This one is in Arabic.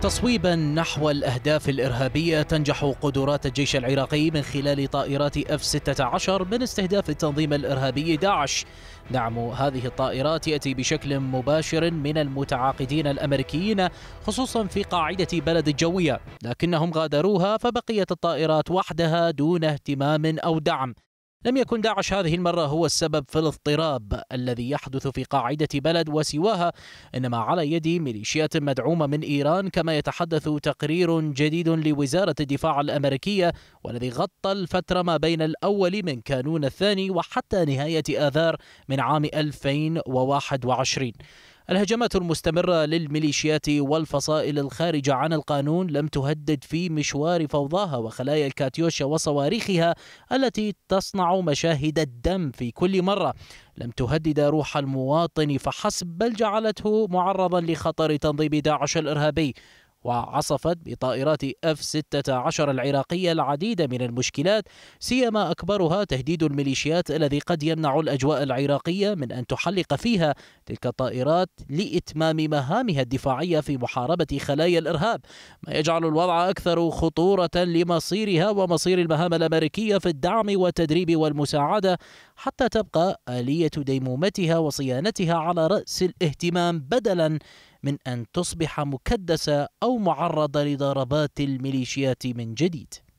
تصويبا نحو الأهداف الإرهابية، تنجح قدرات الجيش العراقي من خلال طائرات F-16 من استهداف التنظيم الإرهابي داعش. دعم هذه الطائرات يأتي بشكل مباشر من المتعاقدين الأمريكيين، خصوصا في قاعدة بلد الجوية، لكنهم غادروها فبقيت الطائرات وحدها دون اهتمام أو دعم. لم يكن داعش هذه المرة هو السبب في الاضطراب الذي يحدث في قاعدة بلد وسواها، إنما على يد ميليشيات مدعومة من إيران، كما يتحدث تقرير جديد لوزارة الدفاع الأمريكية، والذي غطى الفترة ما بين الأول من كانون الثاني وحتى نهاية آذار من عام 2021. الهجمات المستمرة للميليشيات والفصائل الخارجة عن القانون لم تهدد في مشوار فوضاها وخلايا الكاتيوشا وصواريخها التي تصنع مشاهد الدم في كل مرة، لم تهدد روح المواطن فحسب، بل جعلته معرضا لخطر تنظيم داعش الإرهابي. وعصفت بطائرات F-16 العراقية العديد من المشكلات، سيما أكبرها تهديد الميليشيات الذي قد يمنع الأجواء العراقية من أن تحلق فيها تلك الطائرات لإتمام مهامها الدفاعية في محاربة خلايا الإرهاب، ما يجعل الوضع أكثر خطورة لمصيرها ومصير المهام الأمريكية في الدعم والتدريب والمساعدة، حتى تبقى آلية ديمومتها وصيانتها على رأس الاهتمام، بدلاً من أن تصبح مكدسة أو معرضة لضربات الميليشيات من جديد.